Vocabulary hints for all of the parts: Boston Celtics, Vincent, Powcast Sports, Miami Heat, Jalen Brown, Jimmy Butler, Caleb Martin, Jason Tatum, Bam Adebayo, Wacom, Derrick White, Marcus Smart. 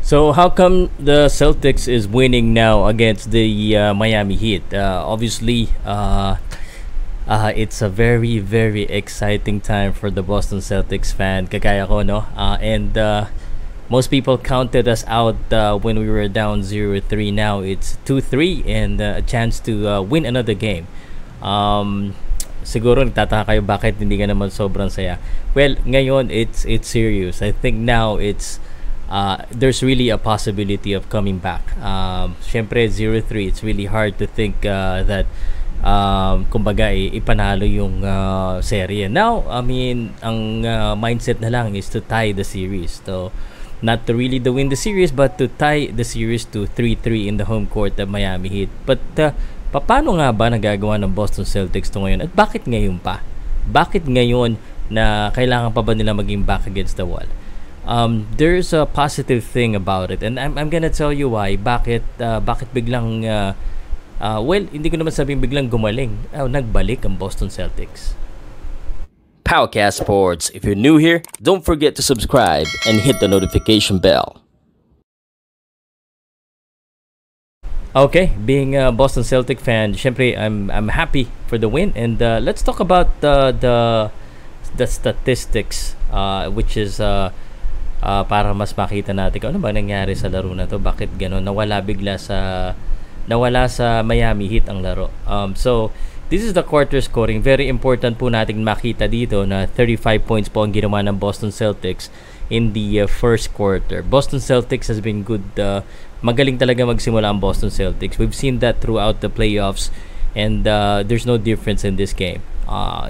So how come the Celtics is winning now against the Miami Heat? Obviously, it's a very, very exciting time for the Boston Celtics fan. Kagaya ko, no? And most people counted us out when we were down 0-3. Now it's 2-3 and a chance to win another game. Siguro nagtataka kayo bakit hindi ka naman sobrang saya. Well, ngayon it's serious. I think now it's there's really a possibility of coming back. Syempre 0-3, it's really hard to think that kumbaga ipanalo yung serye. Now, I mean, ang mindset na lang is to tie the series. So, not to really to win the series but to tie the series to 3-3 in the home court of Miami Heat. But paano nga ba nagagawa ng Boston Celtics to ngayon? At bakit ngayon pa? Bakit ngayon na kailangan pa ba nila maging back against the wall? There's a positive thing about it, and I'm gonna tell you why. Bakit biglang well, hindi ko naman sabing biglang gumaling. Nagbalik ang Boston Celtics. Powcast Sports. If you're new here, don't forget to subscribe and hit the notification bell. Okay, being a Boston Celtic fan, syempre I'm happy for the win, and let's talk about the statistics, which is para mas makita natin kung ano ba nangyari sa laro na to, bakit gano'n nawala sa Miami Heat ang laro. So this is the quarter scoring. Very important po nating makita dito na 35 points po ang ginawa ng Boston Celtics in the first quarter. Boston Celtics has been good. Magaling talaga magsimula ang Boston Celtics. We've seen that throughout the playoffs, and there's no difference in this game.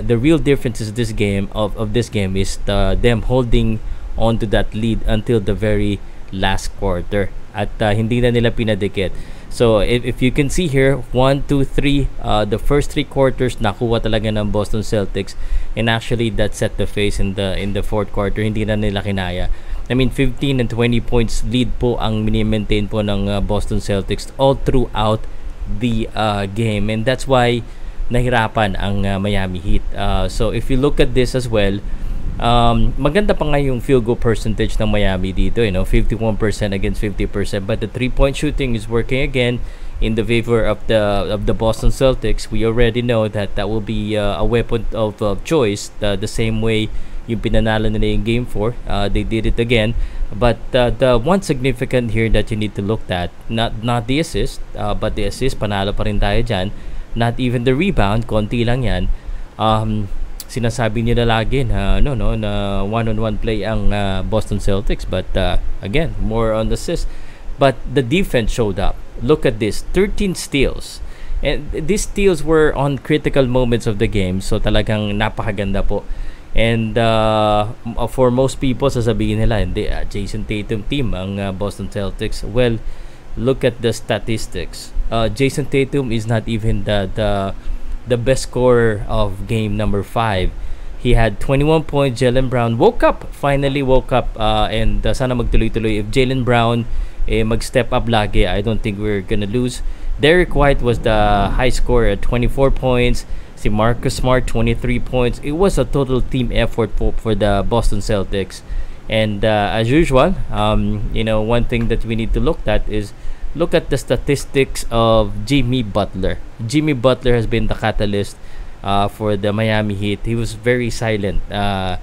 The real difference is this game of this game is them holding onto that lead until the very last quarter, at hindi na nila pinadikit. So if you can see here, 1, 2, 3, the first three quarters nakuha talaga ng Boston Celtics, and actually that set the pace in the fourth quarter. Hindi na nila kinaya. I mean, 15 and 20 points lead po ang mini-maintain po ng Boston Celtics all throughout the game, and that's why nahirapan ang Miami Heat. So if you look at this as well, maganda pa nga yung field goal percentage ng Miami dito, you know, 51% against 50%, but the 3-point shooting is working again in the favor of the Boston Celtics. We already know that will be a weapon of choice, the same way yung pinanalo nila in game 4. They did it again, but the one significant here that you need to look at, not the assist, but the assist panalo pa rin tayo dyan, not even the rebound, konti lang yan. Sinasabi nila lagi na na one-on-one play ang Boston Celtics, but again, more on the assist. But the defense showed up. Look at this, 13 steals, and these steals were on critical moments of the game. So talagang napakaganda po. And for most people, sasabihin nila hindi Jason Tatum team ang Boston Celtics. Well, look at the statistics. Jason Tatum is not even the best scorer of game number 5. He had 21 points. Jalen Brown finally woke up, and sana magtuloy-tuloy. If Jalen Brown mag-step up lagi, I don't think we're gonna lose. Derrick White was the high scorer at 24 points. Si Marcus Smart, 23 points. It was a total team effort for the Boston Celtics. And as usual, you know, one thing that we need to look at is look at the statistics of Jimmy Butler. Jimmy Butler has been the catalyst for the Miami Heat. He was very silent. 5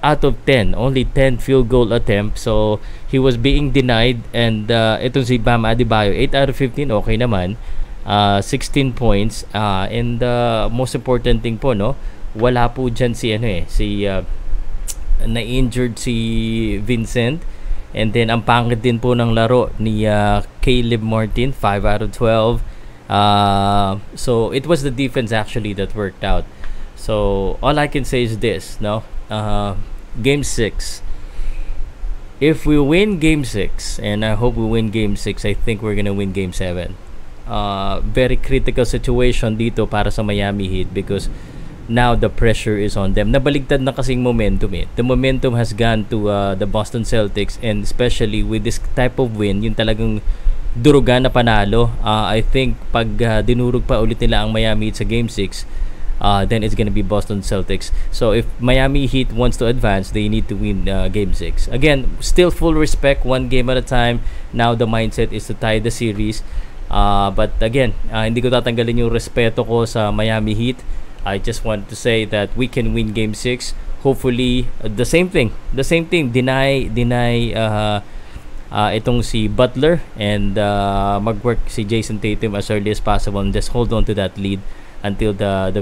out of 10, only 10 field goal attempts. So he was being denied. And itong si Bam Adebayo, 8 out of 15, okay naman. 16 points. And the most important thing po, no, wala po dyan si na-injured si Vincent. And then, ang pangit din po ng laro ni Caleb Martin, 5 out of 12. So, it was the defense actually that worked out. So, all I can say is this, no? Game 6. If we win Game 6, and I hope we win Game 6, I think we're gonna win Game 7. Very critical situation dito para sa Miami Heat, because now the pressure is on them. Nabaligtad na kasing momentum eh. The momentum has gone to the Boston Celtics, and especially with this type of win, yung talagang durugan na panalo. I think pag dinurog pa ulit nila ang Miami sa Game 6, then it's going to be Boston Celtics. So if Miami Heat wants to advance, they need to win Game 6. Again, still full respect, one game at a time. Now the mindset is to tie the series. But again, hindi ko tatanggalin yung respeto ko sa Miami Heat. I just want to say that we can win Game 6. Hopefully, the same thing, deny itong si Butler, and mag-work si Jason Tatum as early as possible, and just hold on to that lead until the